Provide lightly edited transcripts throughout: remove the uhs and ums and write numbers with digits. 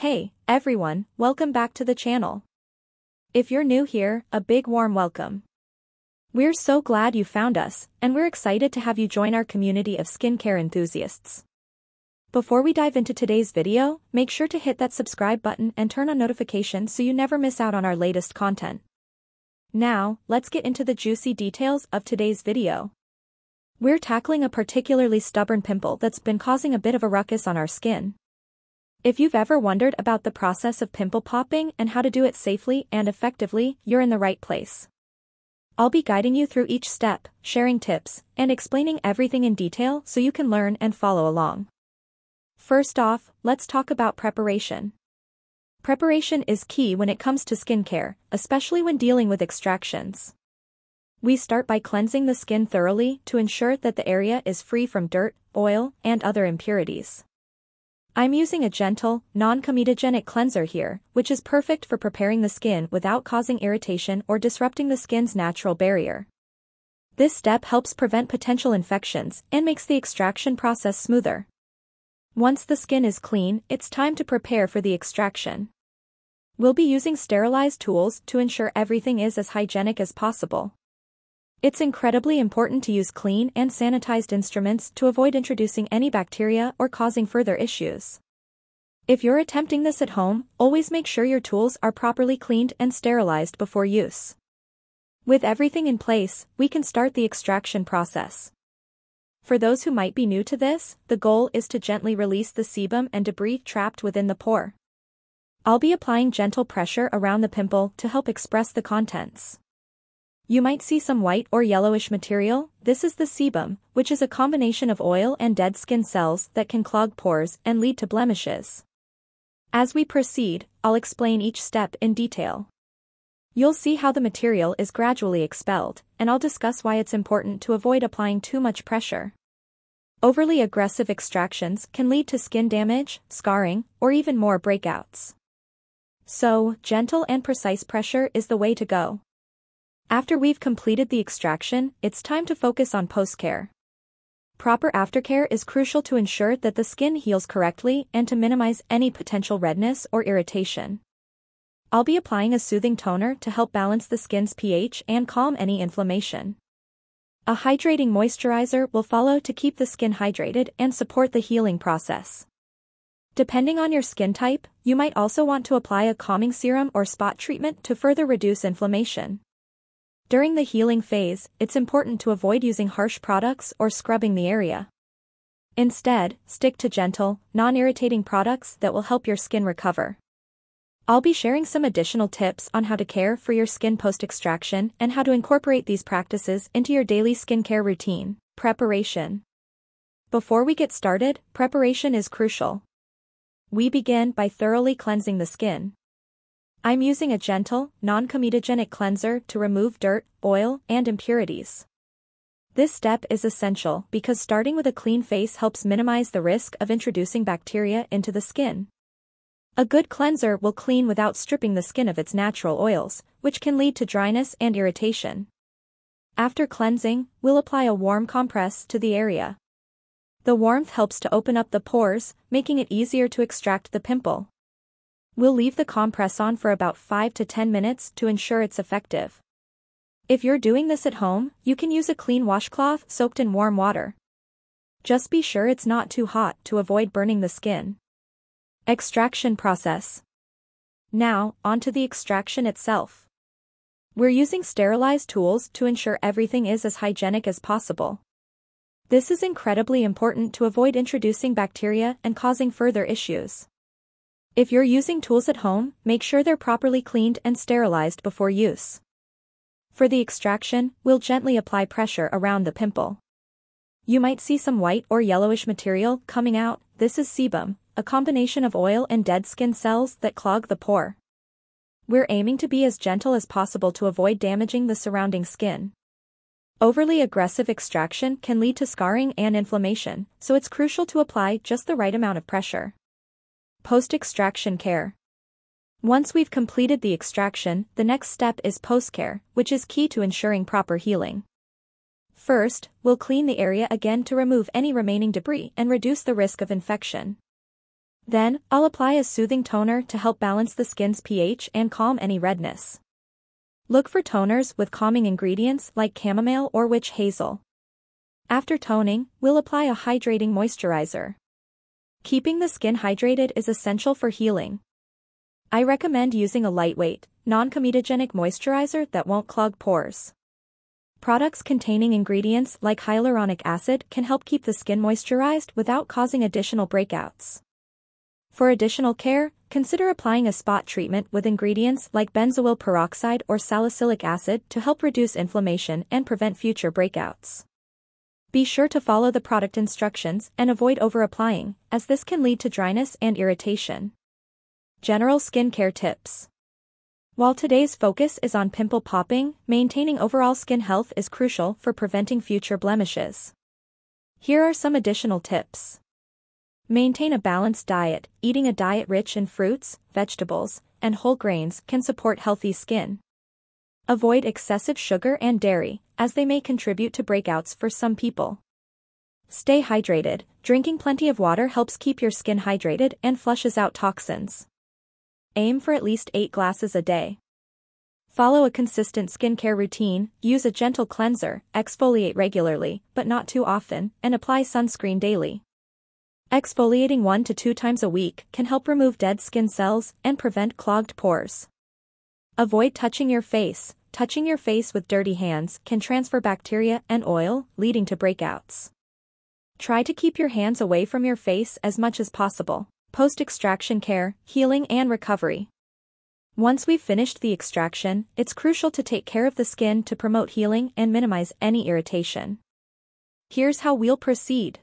Hey, everyone, welcome back to the channel. If you're new here, a big warm welcome. We're so glad you found us, and we're excited to have you join our community of skincare enthusiasts. Before we dive into today's video, make sure to hit that subscribe button and turn on notifications so you never miss out on our latest content. Now, let's get into the juicy details of today's video. We're tackling a particularly stubborn pimple that's been causing a bit of a ruckus on our skin. If you've ever wondered about the process of pimple popping and how to do it safely and effectively, you're in the right place. I'll be guiding you through each step, sharing tips, and explaining everything in detail so you can learn and follow along. First off, let's talk about preparation. Preparation is key when it comes to skincare, especially when dealing with extractions. We start by cleansing the skin thoroughly to ensure that the area is free from dirt, oil, and other impurities. I'm using a gentle, non-comedogenic cleanser here, which is perfect for preparing the skin without causing irritation or disrupting the skin's natural barrier. This step helps prevent potential infections and makes the extraction process smoother. Once the skin is clean, it's time to prepare for the extraction. We'll be using sterilized tools to ensure everything is as hygienic as possible. It's incredibly important to use clean and sanitized instruments to avoid introducing any bacteria or causing further issues. If you're attempting this at home, always make sure your tools are properly cleaned and sterilized before use. With everything in place, we can start the extraction process. For those who might be new to this, the goal is to gently release the sebum and debris trapped within the pore. I'll be applying gentle pressure around the pimple to help express the contents. You might see some white or yellowish material. This is the sebum, which is a combination of oil and dead skin cells that can clog pores and lead to blemishes. As we proceed, I'll explain each step in detail. You'll see how the material is gradually expelled, and I'll discuss why it's important to avoid applying too much pressure. Overly aggressive extractions can lead to skin damage, scarring, or even more breakouts. So, gentle and precise pressure is the way to go. After we've completed the extraction, it's time to focus on post-care. Proper aftercare is crucial to ensure that the skin heals correctly and to minimize any potential redness or irritation. I'll be applying a soothing toner to help balance the skin's pH and calm any inflammation. A hydrating moisturizer will follow to keep the skin hydrated and support the healing process. Depending on your skin type, you might also want to apply a calming serum or spot treatment to further reduce inflammation. During the healing phase, it's important to avoid using harsh products or scrubbing the area. Instead, stick to gentle, non-irritating products that will help your skin recover. I'll be sharing some additional tips on how to care for your skin post-extraction and how to incorporate these practices into your daily skincare routine. Preparation. Before we get started, preparation is crucial. We begin by thoroughly cleansing the skin. I'm using a gentle, non-comedogenic cleanser to remove dirt, oil, and impurities. This step is essential because starting with a clean face helps minimize the risk of introducing bacteria into the skin. A good cleanser will clean without stripping the skin of its natural oils, which can lead to dryness and irritation. After cleansing, we'll apply a warm compress to the area. The warmth helps to open up the pores, making it easier to extract the pimple. We'll leave the compress on for about 5 to 10 minutes to ensure it's effective. If you're doing this at home, you can use a clean washcloth soaked in warm water. Just be sure it's not too hot to avoid burning the skin. Extraction process. Now, onto the extraction itself. We're using sterilized tools to ensure everything is as hygienic as possible. This is incredibly important to avoid introducing bacteria and causing further issues. If you're using tools at home, make sure they're properly cleaned and sterilized before use. For the extraction, we'll gently apply pressure around the pimple. You might see some white or yellowish material coming out. This is sebum, a combination of oil and dead skin cells that clog the pore. We're aiming to be as gentle as possible to avoid damaging the surrounding skin. Overly aggressive extraction can lead to scarring and inflammation, so it's crucial to apply just the right amount of pressure. Post-extraction care. Once we've completed the extraction, the next step is post-care, which is key to ensuring proper healing. First, we'll clean the area again to remove any remaining debris and reduce the risk of infection. Then, I'll apply a soothing toner to help balance the skin's pH and calm any redness. Look for toners with calming ingredients like chamomile or witch hazel. After toning, we'll apply a hydrating moisturizer. Keeping the skin hydrated is essential for healing. I recommend using a lightweight, non-comedogenic moisturizer that won't clog pores. Products containing ingredients like hyaluronic acid can help keep the skin moisturized without causing additional breakouts. For additional care, consider applying a spot treatment with ingredients like benzoyl peroxide or salicylic acid to help reduce inflammation and prevent future breakouts. Be sure to follow the product instructions and avoid over-applying, as this can lead to dryness and irritation. General skincare tips. While today's focus is on pimple popping, maintaining overall skin health is crucial for preventing future blemishes. Here are some additional tips. Maintain a balanced diet. Eating a diet rich in fruits, vegetables, and whole grains can support healthy skin. Avoid excessive sugar and dairy, as they may contribute to breakouts for some people. Stay hydrated. Drinking plenty of water helps keep your skin hydrated and flushes out toxins. Aim for at least 8 glasses a day. Follow a consistent skincare routine. Use a gentle cleanser, exfoliate regularly, but not too often, and apply sunscreen daily. Exfoliating 1 to 2 times a week can help remove dead skin cells and prevent clogged pores. Avoid touching your face. Touching your face with dirty hands can transfer bacteria and oil, leading to breakouts. Try to keep your hands away from your face as much as possible. Post-extraction care, healing and recovery. Once we've finished the extraction, it's crucial to take care of the skin to promote healing and minimize any irritation. Here's how we'll proceed.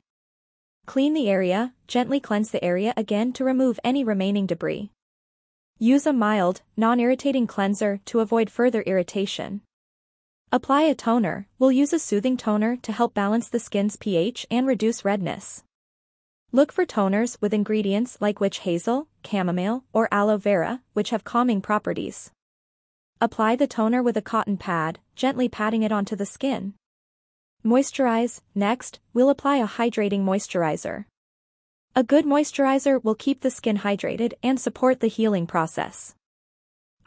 Clean the area. Gently cleanse the area again to remove any remaining debris. Use a mild, non-irritating cleanser to avoid further irritation. Apply a toner. We'll use a soothing toner to help balance the skin's pH and reduce redness. Look for toners with ingredients like witch hazel, chamomile, or aloe vera, which have calming properties. Apply the toner with a cotton pad, gently patting it onto the skin. Moisturize. Next, we'll apply a hydrating moisturizer. A good moisturizer will keep the skin hydrated and support the healing process.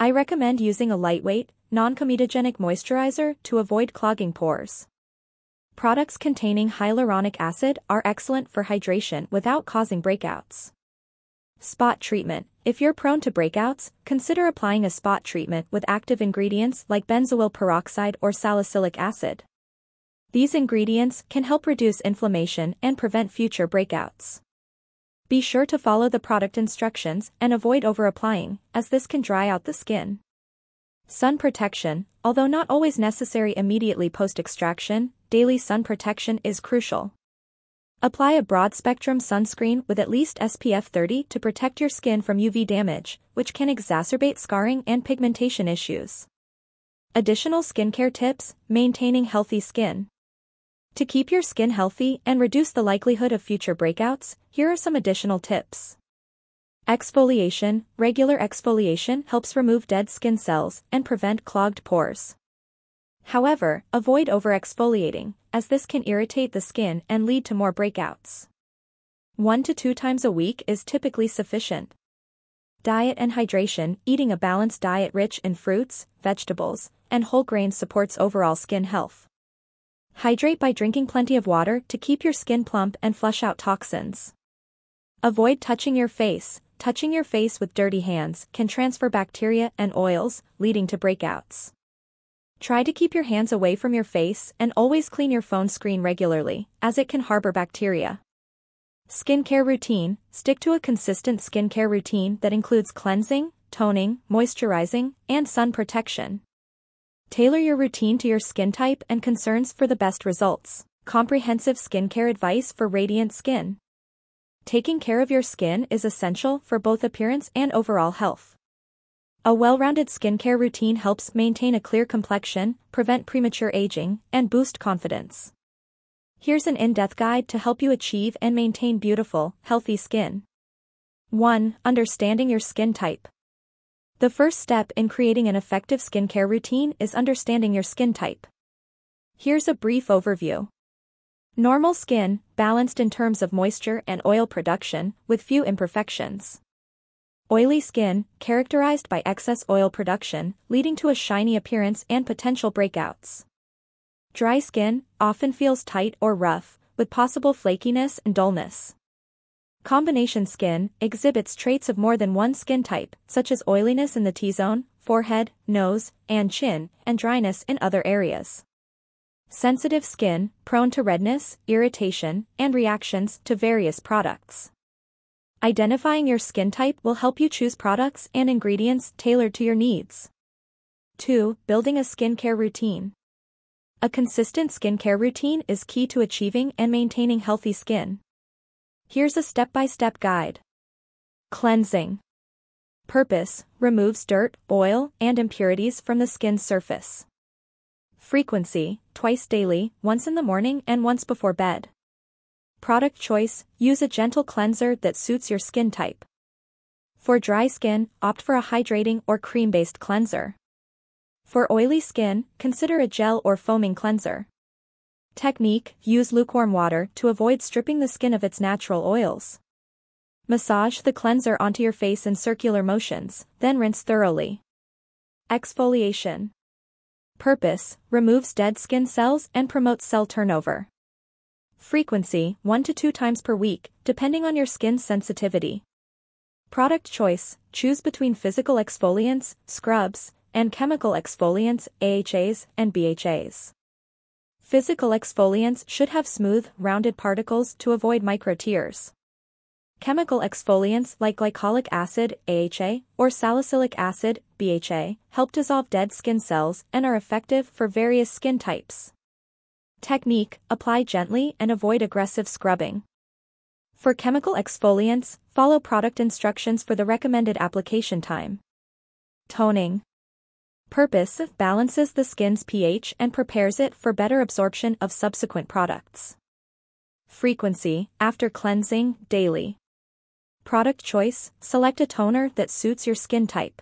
I recommend using a lightweight, non-comedogenic moisturizer to avoid clogging pores. Products containing hyaluronic acid are excellent for hydration without causing breakouts. Spot treatment. If you're prone to breakouts, consider applying a spot treatment with active ingredients like benzoyl peroxide or salicylic acid. These ingredients can help reduce inflammation and prevent future breakouts. Be sure to follow the product instructions and avoid over-applying, as this can dry out the skin. Sun protection. Although not always necessary immediately post-extraction, daily sun protection is crucial. Apply a broad-spectrum sunscreen with at least SPF 30 to protect your skin from UV damage, which can exacerbate scarring and pigmentation issues. Additional skincare tips. Maintaining healthy skin. To keep your skin healthy and reduce the likelihood of future breakouts, here are some additional tips. Exfoliation. Regular exfoliation helps remove dead skin cells and prevent clogged pores. However, avoid over-exfoliating, as this can irritate the skin and lead to more breakouts. 1 to 2 times a week is typically sufficient. Diet and hydration. Eating a balanced diet rich in fruits, vegetables, and whole grains supports overall skin health. Hydrate by drinking plenty of water to keep your skin plump and flush out toxins. Avoid touching your face. Touching your face with dirty hands can transfer bacteria and oils, leading to breakouts. Try to keep your hands away from your face and always clean your phone screen regularly, as it can harbor bacteria. Skincare routine. Stick to a consistent skincare routine that includes cleansing, toning, moisturizing, and sun protection. Tailor your routine to your skin type and concerns for the best results. Comprehensive skincare advice for radiant skin. Taking care of your skin is essential for both appearance and overall health. A well-rounded skincare routine helps maintain a clear complexion, prevent premature aging, and boost confidence. Here's an in-depth guide to help you achieve and maintain beautiful, healthy skin. 1. Understanding your skin type. The first step in creating an effective skincare routine is understanding your skin type. Here's a brief overview. Normal skin, balanced in terms of moisture and oil production, with few imperfections. Oily skin, characterized by excess oil production, leading to a shiny appearance and potential breakouts. Dry skin, often feels tight or rough, with possible flakiness and dullness. Combination skin, exhibits traits of more than one skin type, such as oiliness in the T-zone, forehead, nose, and chin, and dryness in other areas. Sensitive skin, prone to redness, irritation, and reactions to various products. Identifying your skin type will help you choose products and ingredients tailored to your needs. 2. Building a skincare routine. A consistent skincare routine is key to achieving and maintaining healthy skin. Here's a step-by-step guide. Cleansing. Purpose: removes dirt, oil, and impurities from the skin's surface. Frequency: twice daily, once in the morning and once before bed. Product choice: use a gentle cleanser that suits your skin type. For dry skin, opt for a hydrating or cream-based cleanser. For oily skin, consider a gel or foaming cleanser. Technique: use lukewarm water to avoid stripping the skin of its natural oils. Massage the cleanser onto your face in circular motions, then rinse thoroughly. Exfoliation. Purpose: removes dead skin cells and promotes cell turnover. Frequency: 1 to 2 times per week, depending on your skin's sensitivity. Product choice: choose between physical exfoliants, scrubs, and chemical exfoliants, AHAs and BHAs. Physical exfoliants should have smooth, rounded particles to avoid micro-tears. Chemical exfoliants like glycolic acid, AHA, or salicylic acid, BHA, help dissolve dead skin cells and are effective for various skin types. Technique: apply gently and avoid aggressive scrubbing. For chemical exfoliants, follow product instructions for the recommended application time. Toning. Purpose: balances the skin's pH and prepares it for better absorption of subsequent products. Frequency: after cleansing, daily. Product choice: select a toner that suits your skin type.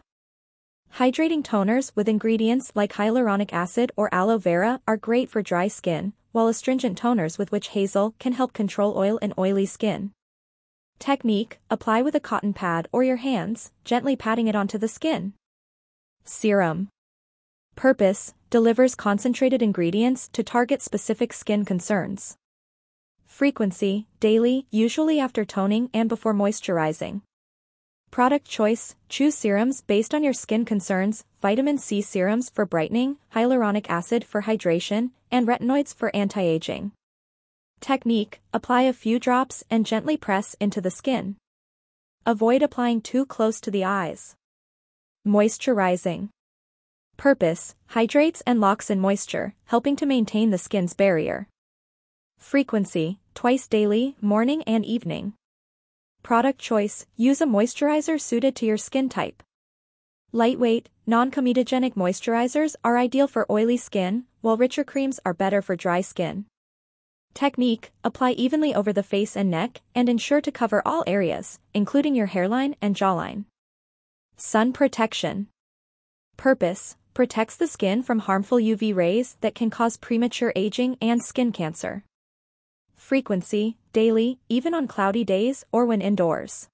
Hydrating toners with ingredients like hyaluronic acid or aloe vera are great for dry skin, while astringent toners with witch hazel can help control oil in oily skin. Technique: apply with a cotton pad or your hands, gently patting it onto the skin. Serum. Purpose: delivers concentrated ingredients to target specific skin concerns. Frequency: daily, usually after toning and before moisturizing. Product choice: choose serums based on your skin concerns, vitamin C serums for brightening, hyaluronic acid for hydration, and retinoids for anti-aging. Technique: apply a few drops and gently press into the skin. Avoid applying too close to the eyes. Moisturizing. Purpose: hydrates and locks in moisture, helping to maintain the skin's barrier. Frequency: twice daily, morning and evening. Product choice: use a moisturizer suited to your skin type. Lightweight, non-comedogenic moisturizers are ideal for oily skin, while richer creams are better for dry skin. Technique: apply evenly over the face and neck and ensure to cover all areas, including your hairline and jawline. Sun protection. Purpose: protects the skin from harmful UV rays that can cause premature aging and skin cancer. Frequency: daily, even on cloudy days or when indoors.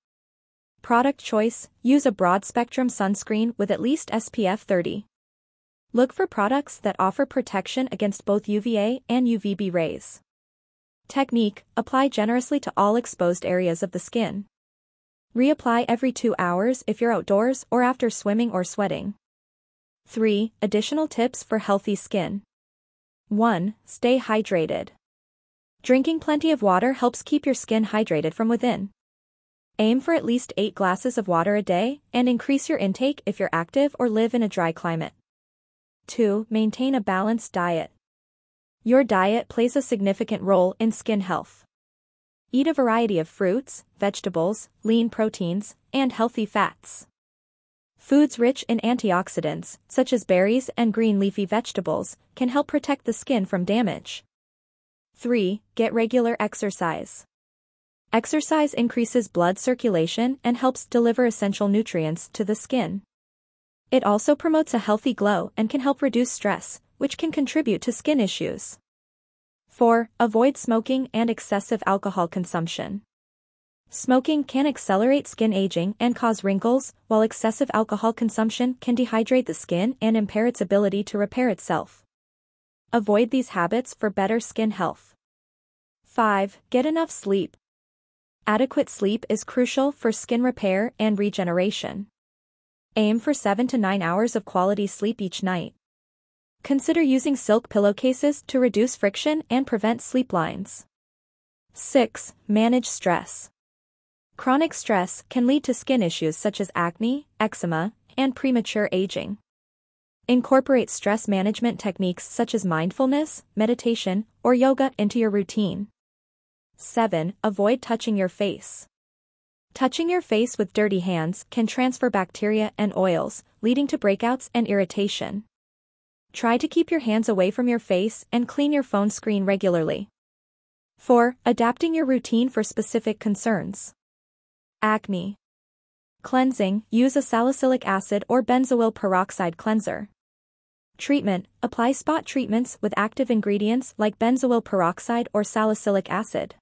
Product choice: use a broad-spectrum sunscreen with at least SPF 30. Look for products that offer protection against both UVA and UVB rays. Technique: apply generously to all exposed areas of the skin. Reapply every 2 hours if you're outdoors or after swimming or sweating. 3. Additional tips for healthy skin. 1. Stay hydrated. Drinking plenty of water helps keep your skin hydrated from within. Aim for at least 8 glasses of water a day and increase your intake if you're active or live in a dry climate. 2. Maintain a balanced diet. Your diet plays a significant role in skin health. Eat a variety of fruits, vegetables, lean proteins, and healthy fats. Foods rich in antioxidants, such as berries and green leafy vegetables, can help protect the skin from damage. 3. Get regular exercise. Exercise increases blood circulation and helps deliver essential nutrients to the skin. It also promotes a healthy glow and can help reduce stress, which can contribute to skin issues. 4. Avoid smoking and excessive alcohol consumption. Smoking can accelerate skin aging and cause wrinkles, while excessive alcohol consumption can dehydrate the skin and impair its ability to repair itself. Avoid these habits for better skin health. 5. Get enough sleep. Adequate sleep is crucial for skin repair and regeneration. Aim for 7 to 9 hours of quality sleep each night. Consider using silk pillowcases to reduce friction and prevent sleep lines. 6. Manage stress. Chronic stress can lead to skin issues such as acne, eczema, and premature aging. Incorporate stress management techniques such as mindfulness, meditation, or yoga into your routine. 7. Avoid touching your face. Touching your face with dirty hands can transfer bacteria and oils, leading to breakouts and irritation. Try to keep your hands away from your face and clean your phone screen regularly. 4. Adapting your routine for specific concerns. Acne. Cleansing, use a salicylic acid or benzoyl peroxide cleanser. Treatment, apply spot treatments with active ingredients like benzoyl peroxide or salicylic acid.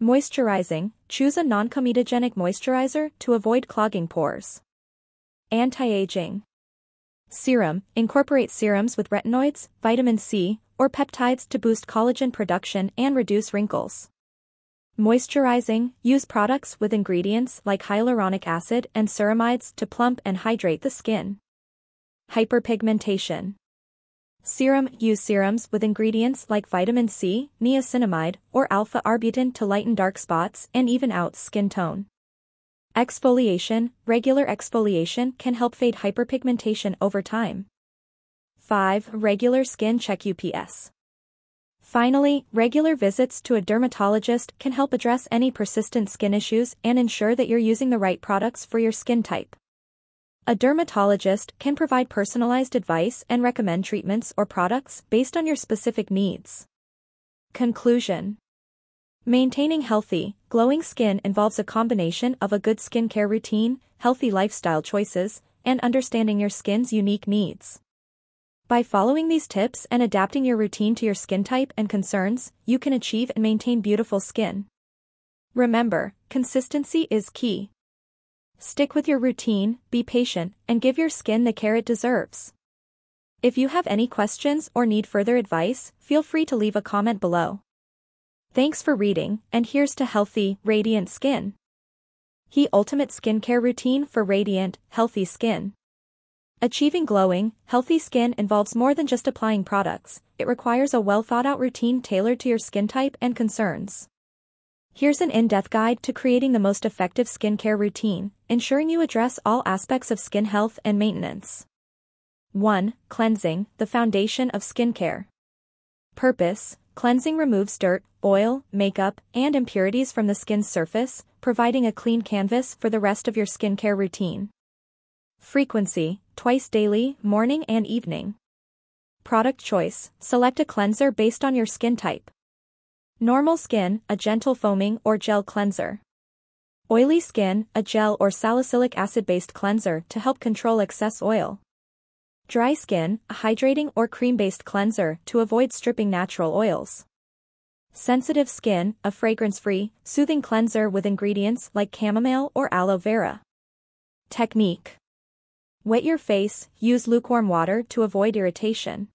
Moisturizing, choose a non-comedogenic moisturizer to avoid clogging pores. Anti-aging. Serum, incorporate serums with retinoids, vitamin C, or peptides to boost collagen production and reduce wrinkles. Moisturizing, use products with ingredients like hyaluronic acid and ceramides to plump and hydrate the skin. Hyperpigmentation. Serum, use serums with ingredients like vitamin C, niacinamide, or alpha-arbutin to lighten dark spots and even out skin tone. Exfoliation, regular exfoliation can help fade hyperpigmentation over time. 5. Regular skin check UPS. Finally, regular visits to a dermatologist can help address any persistent skin issues and ensure that you're using the right products for your skin type. A dermatologist can provide personalized advice and recommend treatments or products based on your specific needs. Conclusion. Maintaining healthy, glowing skin involves a combination of a good skincare routine, healthy lifestyle choices, and understanding your skin's unique needs. By following these tips and adapting your routine to your skin type and concerns, you can achieve and maintain beautiful skin. Remember, consistency is key. Stick with your routine, be patient, and give your skin the care it deserves. If you have any questions or need further advice, feel free to leave a comment below. Thanks for reading, and here's to healthy, radiant skin. The ultimate skincare routine for radiant, healthy skin. Achieving glowing, healthy skin involves more than just applying products. It requires a well-thought-out routine tailored to your skin type and concerns. Here's an in-depth guide to creating the most effective skincare routine, ensuring you address all aspects of skin health and maintenance. 1. Cleansing, the foundation of skincare. Purpose. Cleansing removes dirt, oil, makeup, and impurities from the skin's surface, providing a clean canvas for the rest of your skincare routine. Frequency, twice daily, morning and evening. Product choice, select a cleanser based on your skin type. Normal skin, a gentle foaming or gel cleanser. Oily skin, a gel or salicylic acid-based cleanser to help control excess oil. Dry skin, a hydrating or cream-based cleanser to avoid stripping natural oils. Sensitive skin, a fragrance-free, soothing cleanser with ingredients like chamomile or aloe vera. Technique. Wet your face, use lukewarm water to avoid irritation.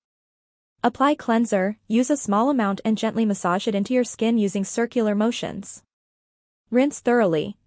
Apply cleanser, use a small amount and gently massage it into your skin using circular motions. Rinse thoroughly,